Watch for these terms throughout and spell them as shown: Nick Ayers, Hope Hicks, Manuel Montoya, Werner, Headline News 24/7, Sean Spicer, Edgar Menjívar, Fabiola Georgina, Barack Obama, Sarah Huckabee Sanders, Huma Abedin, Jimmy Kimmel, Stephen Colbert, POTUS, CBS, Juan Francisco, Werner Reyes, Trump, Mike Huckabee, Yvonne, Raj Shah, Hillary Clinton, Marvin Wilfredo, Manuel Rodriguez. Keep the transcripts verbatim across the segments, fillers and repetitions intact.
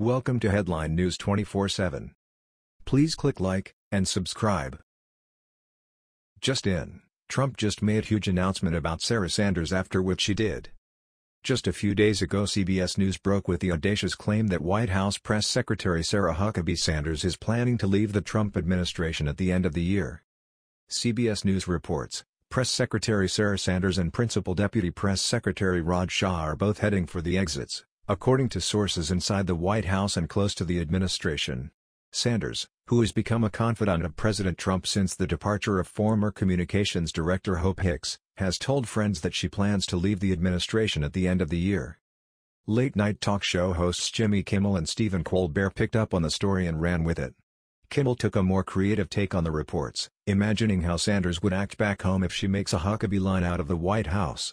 Welcome to Headline News twenty-four seven. Please click like and subscribe. Just in, Trump just made huge announcement about Sarah Sanders after what she did. Just a few days ago, C B S News broke with the audacious claim that White House Press Secretary Sarah Huckabee Sanders is planning to leave the Trump administration at the end of the year. C B S News reports, Press Secretary Sarah Sanders and Principal Deputy Press Secretary Raj Shah are both heading for the exits, according to sources inside the White House and close to the administration. Sanders, who has become a confidant of President Trump since the departure of former communications director Hope Hicks, has told friends that she plans to leave the administration at the end of the year. Late-night talk show hosts Jimmy Kimmel and Stephen Colbert picked up on the story and ran with it. Kimmel took a more creative take on the reports, imagining how Sanders would act back home if she makes a Huckabee line out of the White House.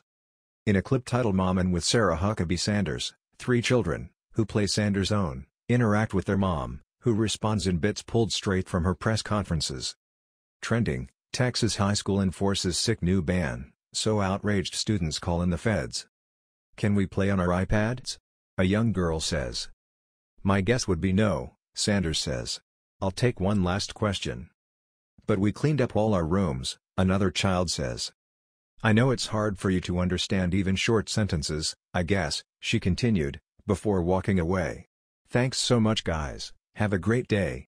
In a clip titled "Mom and with Sarah Huckabee Sanders," three children, who play Sanders' own, interact with their mom, who responds in bits pulled straight from her press conferences. Trending, Texas high school enforces sick new ban, so outraged students call in the feds. "Can we play on our iPads?" a young girl says. "My guess would be no," Sanders says. "I'll take one last question. But we cleaned up all our rooms," another child says. "I know it's hard for you to understand even short sentences, I guess," she continued, before walking away. "Thanks so much, guys. Have a great day."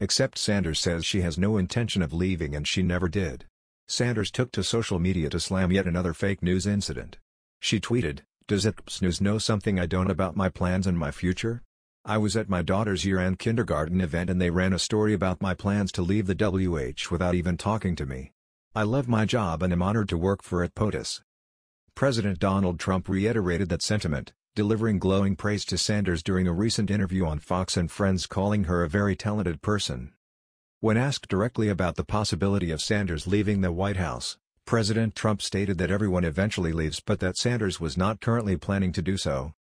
Except Sanders says she has no intention of leaving, and she never did. Sanders took to social media to slam yet another fake news incident. She tweeted, "Does I P S News know something I don't about my plans and my future? I was at my daughter's year-end kindergarten event and they ran a story about my plans to leave the W H without even talking to me. I love my job and am honored to work for at POTUS." President Donald Trump reiterated that sentiment, delivering glowing praise to Sanders during a recent interview on Fox and Friends, calling her a very talented person. When asked directly about the possibility of Sanders leaving the White House, President Trump stated that everyone eventually leaves, but that Sanders was not currently planning to do so.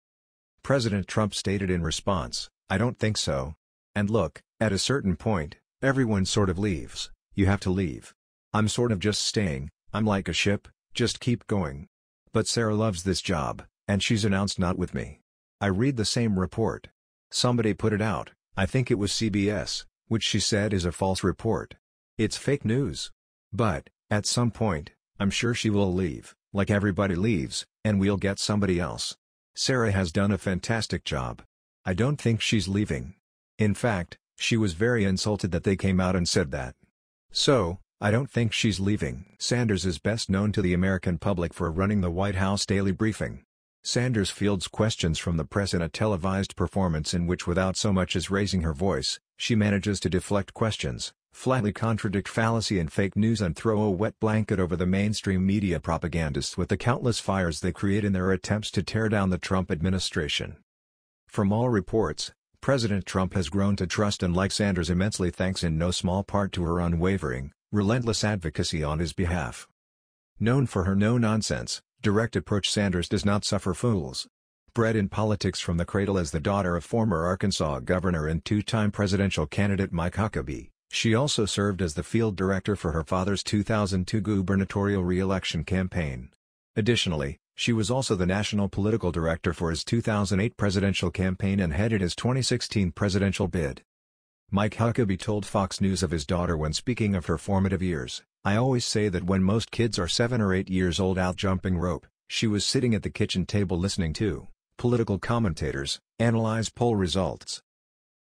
President Trump stated in response, "I don't think so. And look, at a certain point, everyone sort of leaves. You have to leave. I'm sort of just staying. I'm like a ship, just keep going. But Sarah loves this job, and she's announced not with me. I read the same report. Somebody put it out, I think it was C B S, which she said is a false report. It's fake news. But, at some point, I'm sure she will leave, like everybody leaves, and we'll get somebody else. Sarah has done a fantastic job. I don't think she's leaving. In fact, she was very insulted that they came out and said that. So, I don't think she's leaving." Sanders is best known to the American public for running the White House daily briefing. Sanders fields questions from the press in a televised performance in which, without so much as raising her voice, she manages to deflect questions, flatly contradict fallacy and fake news, and throw a wet blanket over the mainstream media propagandists with the countless fires they create in their attempts to tear down the Trump administration. From all reports, President Trump has grown to trust and like Sanders immensely, thanks in no small part to her unwavering, relentless advocacy on his behalf. Known for her no-nonsense, direct approach, Sanders does not suffer fools. Bred in politics from the cradle as the daughter of former Arkansas governor and two-time presidential candidate Mike Huckabee, she also served as the field director for her father's two thousand two gubernatorial re-election campaign. Additionally, she was also the national political director for his two thousand eight presidential campaign and headed his twenty sixteen presidential bid. Mike Huckabee told Fox News of his daughter when speaking of her formative years, "I always say that when most kids are seven or eight years old out jumping rope, she was sitting at the kitchen table listening to political commentators analyze poll results."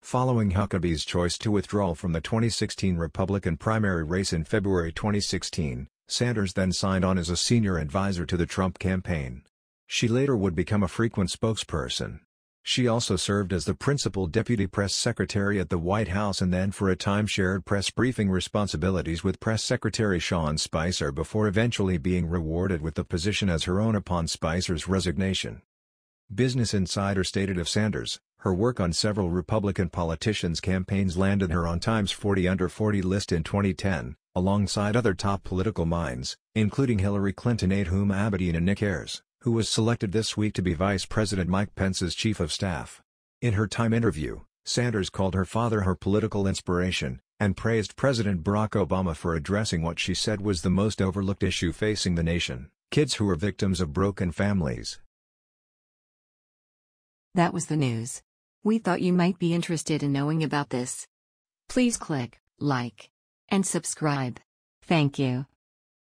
Following Huckabee's choice to withdraw from the twenty sixteen Republican primary race in February twenty sixteen, Sanders then signed on as a senior advisor to the Trump campaign. She later would become a frequent spokesperson. She also served as the principal deputy press secretary at the White House and then for a time shared press briefing responsibilities with Press Secretary Sean Spicer before eventually being rewarded with the position as her own upon Spicer's resignation. Business Insider stated of Sanders, her work on several Republican politicians' campaigns landed her on Time's forty under forty list in twenty ten, alongside other top political minds, including Hillary Clinton aide Huma Abedin and Nick Ayers, who was selected this week to be Vice President Mike Pence's chief of staff. In her Time interview, Sanders called her father her political inspiration, and praised President Barack Obama for addressing what she said was the most overlooked issue facing the nation: kids who are victims of broken families. That was the news. We thought you might be interested in knowing about this. Please click like and subscribe. Thank you.